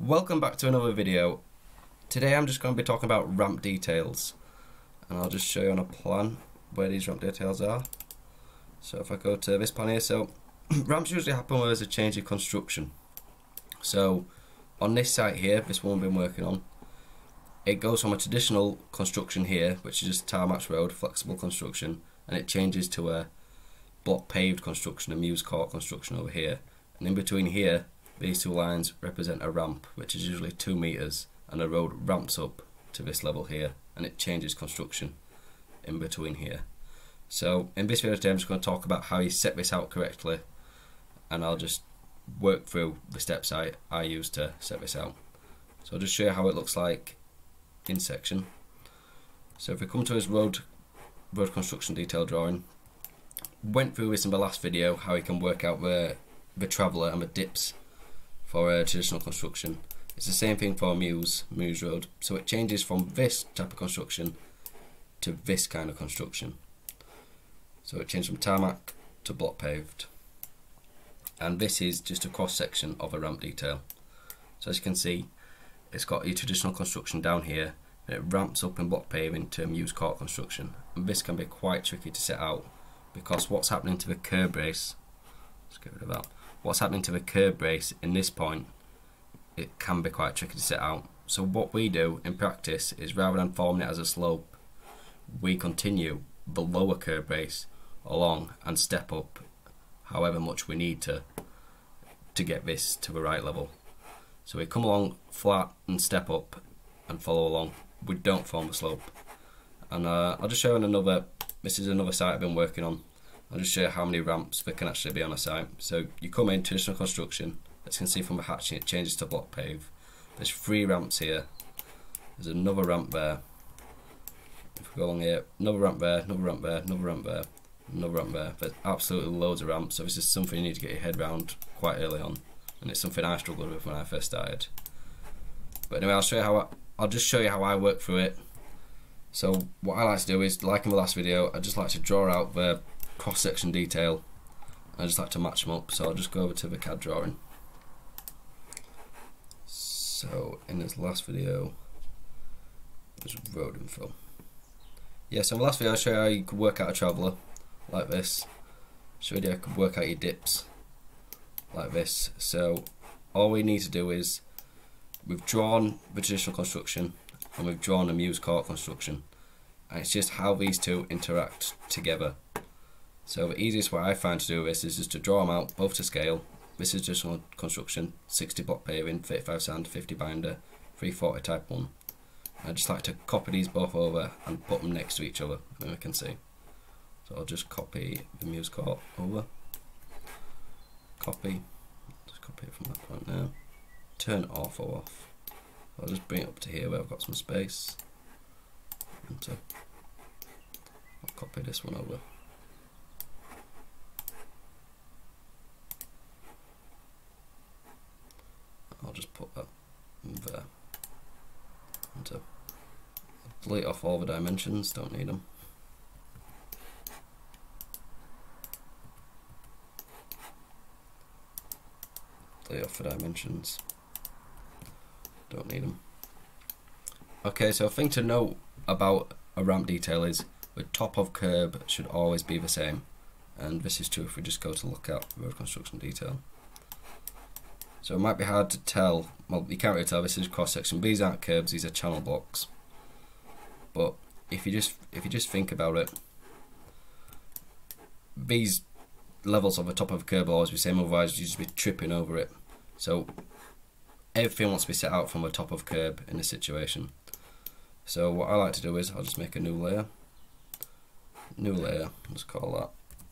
Welcome back to another video. Today I'm just going to be talking about ramp details, and I'll just show you on a plan where these ramp details are. So if I go to this plan here, so ramps usually happen when there's a change in construction. So on this site here, this one we've been working on, it goes from a traditional construction here, which is just tar match road, flexible construction, and it changes to a block paved construction, a muse court construction over here. And in between here, these two lines represent a ramp, which is usually 2 meters, and the road ramps up to this level here, and it changes construction in between here. So in this video today, I'm just going to talk about how you set this out correctly, and I'll just work through the steps I use to set this out. So I'll just show you how it looks like in section. So if we come to this road construction detail drawing, went through this in the last video, how you can work out the traveller and the dips for a traditional construction. It's the same thing for muse road. So it changes from this type of construction to this kind of construction. So it changed from tarmac to block paved. And this is just a cross section of a ramp detail. So as you can see, it's got your traditional construction down here, and it ramps up in block paving to muse court construction. And this can be quite tricky to set out, because what's happening to the curb brace, let's get rid of that, what's happening to the curb brace in this point, it can be quite tricky to set out. So what we do in practice is, rather than forming it as a slope, we continue the lower curb brace along and step up however much we need to get this to the right level. So we come along flat and step up and follow along. We don't form the slope. And I'll just show you this is another site I've been working on. I'll just show you how many ramps there can actually be on a site. So you come in, traditional construction, as you can see from the hatching, it changes to block pave. There's 3 ramps here. There's another ramp there. If we go along here, another ramp there, another ramp there, another ramp there, another ramp there. There's absolutely loads of ramps, so this is something you need to get your head around quite early on. And it's something I struggled with when I first started. But anyway, I'll just show you how I work through it. So what I like to do is, like in the last video, I just like to draw out the cross-section detail. I just like to match them up, so I'll just go over to the CAD drawing. So in this last video, there's road info. Yeah, so in the last video I showed you how you could work out a traveller, like this. Showed you how you could work out your dips, like this. So all we need to do is, we've drawn the traditional construction and we've drawn the muse court construction, and it's just how these two interact together. So the easiest way I find to do this is just to draw them out, both to scale. This is just on construction, 60 block paving, 35 sand, 50 binder, 340 type 1. I just like to copy these both over and put them next to each other, and then we can see. So I'll just copy the muse court over. Copy. Just copy it from that point now. Turn off or off. I'll just bring it up to here where I've got some space. And so I'll copy this one over. I'll just put that there. And so I'll delete off all the dimensions, don't need them. Delete off the dimensions, don't need them. Okay, so a thing to note about a ramp detail is the top of curb should always be the same. And this is true if we just go to look at road construction detail. So it might be hard to tell, well you can't really tell, this is cross section, these aren't curbs, these are channel blocks. But if you just think about it, these levels of the top of a curb will always be the same, otherwise you'd just be tripping over it. So everything wants to be set out from the top of curb in this situation. So what I like to do is, I'll just make a new layer. New layer, let's call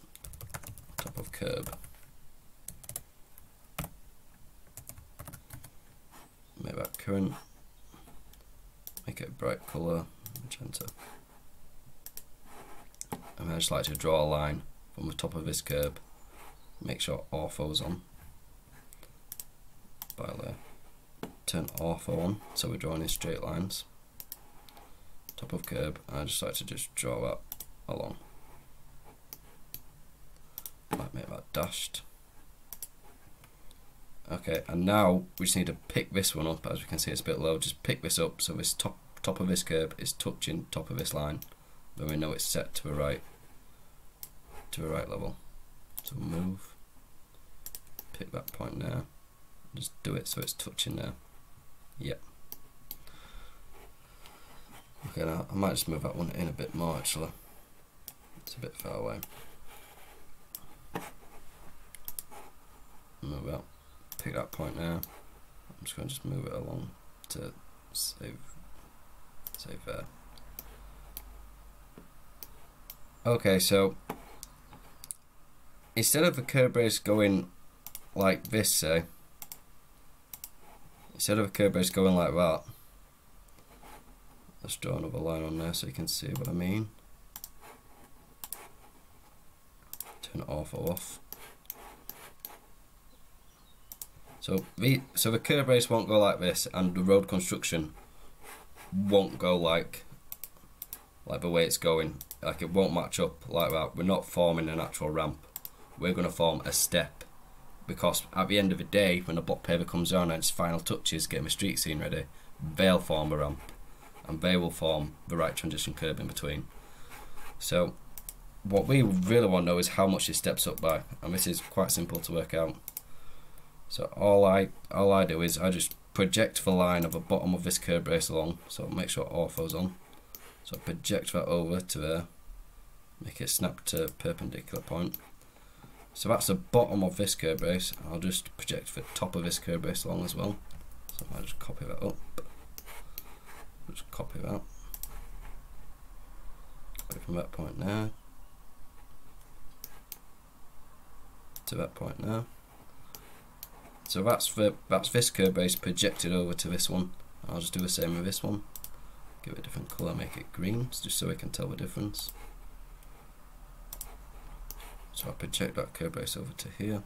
that top of curb. Make that current, make it a bright colour, magenta. And I just like to draw a line from the top of this curb, make sure ortho's on, by layer. Turn ortho on, so we're drawing in straight lines. top of curb, and I just like to just draw that along. Might make that dashed. Okay, and now we just need to pick this one up. As we can see, it's a bit low. Just pick this up so this top of this curb is touching top of this line. Then we know it's set to the right level. So move, pick that point there, just do it so it's touching there. Yep. Okay, now I might just move that one in a bit more actually. It's a bit far away. Move that. Pick that point now. I'm just going to just move it along to save there. Okay, so instead of the curb brace going like this, say, instead of a curb brace going like that, let's draw another line on there so you can see what I mean. Turn it off or off. So the curb brace won't go like this, and the road construction won't go like the way it's going. Like it won't match up like that. We're not forming an actual ramp. We're going to form a step, because at the end of the day, when the block paver comes on and its final touches, getting the street scene ready, they'll form a ramp, and they will form the right transition curb in between. So what we really want to know is how much it steps up by, and this is quite simple to work out. So all I do is I just project the line of the bottom of this curb brace along, so make sure ortho's on. So I project that over to there, make it snap to a perpendicular point. So that's the bottom of this curb brace. I'll just project the top of this curb brace along as well. So I might just copy that up. Just copy that. Go from that point there to that point there. So that's this curb brace projected over to this one. I'll just do the same with this one. Give it a different colour, make it green, just so we can tell the difference. So I'll project that curb brace over to here.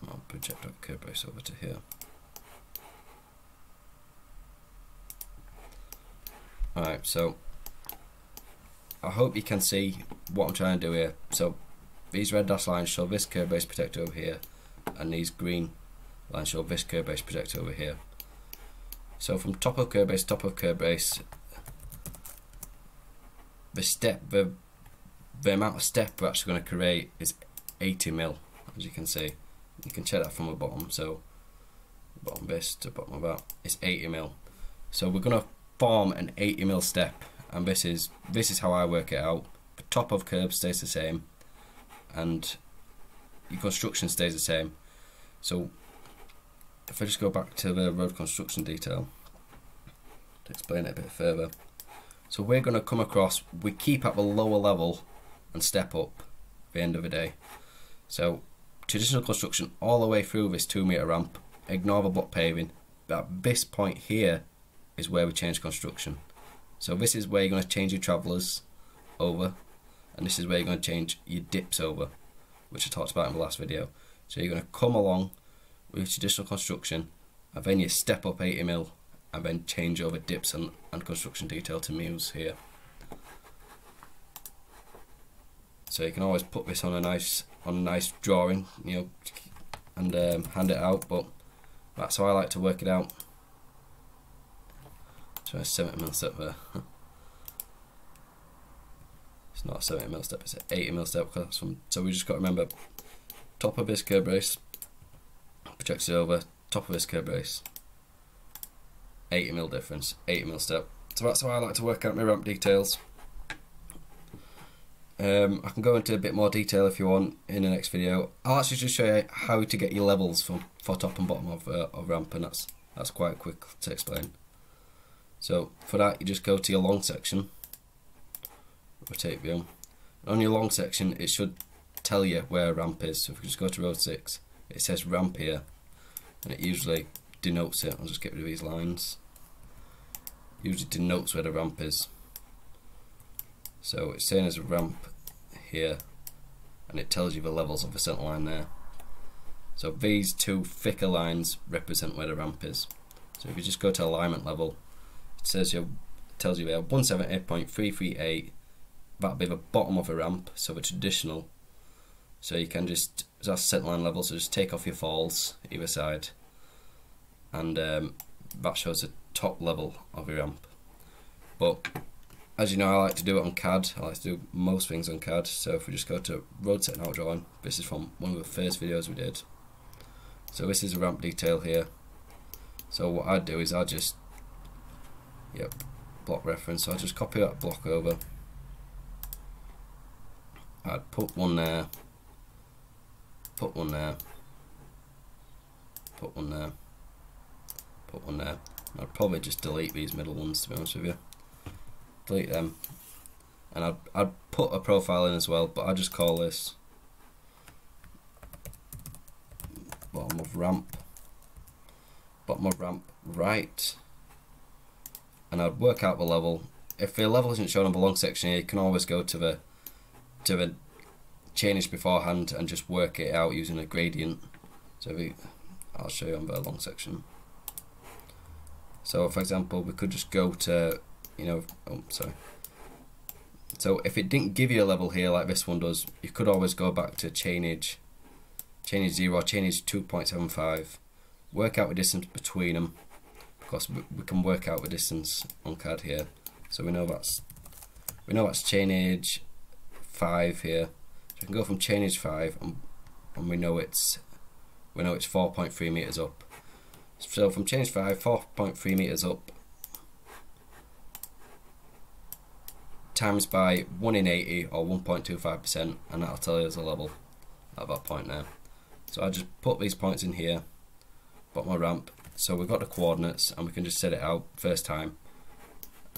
And I'll project that curb brace over to here. Alright, so I hope you can see what I'm trying to do here. So these red dashed lines show this curb brace protector over here, and these green lines show this curb brace protector over here. So from top of curb brace to top of curb brace, the amount of step we're actually going to create is 80 mil, as you can see. You can check that from the bottom, so bottom this to bottom of that, it's 80 mil. So we're going to form an 80 mil step, and this is how I work it out. The top of curb stays the same, and your construction stays the same. So if I just go back to the road construction detail to explain it a bit further. So we're going to come across, we keep at the lower level and step up at the end of the day. So traditional construction all the way through this 2 metre ramp, ignore the block paving, but at this point here is where we change construction. So this is where you're going to change your travellers over, and this is where you're going to change your dips over, which I talked about in the last video. So you're going to come along with traditional construction, and then you step up 80 mil, and then change over dips and construction detail to mils here. So you can always put this on a nice drawing, you know, and hand it out. But that's how I like to work it out. So 70 mil step there. It's not a 70 mil step, it's an 80 mil step. So we just got to remember, top of this curb brace projects it over, top of this curb brace, 80 mil difference, 80 mil step. So that's how I like to work out my ramp details. I can go into a bit more detail if you want in the next video. I'll actually just show you how to get your levels for top and bottom of ramp, and that's quite quick to explain. So for that, you just go to your long section, rotate view. On your long section, it should tell you where a ramp is. So if we just go to road 6, it says ramp here, and it usually denotes it. I'll just get rid of these lines. Usually denotes where the ramp is. So it's saying there's a ramp here, and it tells you the levels of the centre line there. So these two thicker lines represent where the ramp is. So if you just go to alignment level, it says your tells you here 178.338, that'll be the bottom of a ramp, so the traditional. So you can just, that's centre line level, so just take off your falls either side, and that shows the top level of your ramp. But as you know, I like to do it on CAD, I like to do most things on CAD. So if we just go to road set and out drawing, this is from one of the first videos we did. So this is a ramp detail here. So what I do is I just, yep, block reference, so I just copy that block over, I'd put one there, and I'd probably just delete these middle ones, to be honest with you, delete them, and I'd put a profile in as well, but I just call this bottom of ramp right, and I'd work out the level. If the level isn't shown on the long section here, you can always go to the change beforehand and just work it out using a gradient. So I'll show you on the long section. So for example, we could just go to, you know, oh sorry. So if it didn't give you a level here like this one does, you could always go back to chainage 0, chainage 2.75. Work out the distance between them, because we can work out the distance on CAD here. So we know that's chainage 5 here. So we can go from chainage 5 and we know it's 4.3 meters up. So from chainage 5, 4.3 meters up times by 1/80 or 1.25%, and that'll tell you as a level at that point there. So I just put these points in here, bottom of ramp. So we've got the coordinates and we can just set it out first time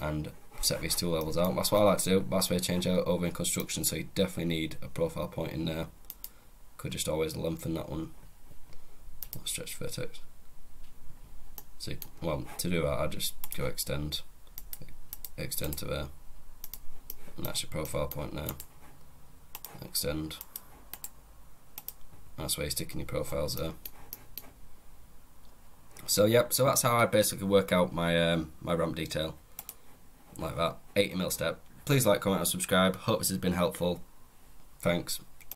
and set these two levels out. That's what I like to do. That's where I change out over in construction, so you definitely need a profile point in there. Could just always lengthen that one. Stretch vertex. So well, to do that I just go extend to there. And that's your profile point there. Extend. That's where you're sticking your profiles there. So yep, so that's how I basically work out my my ramp detail, like that. 80mm step. Please like, comment and subscribe. Hope this has been helpful. Thanks.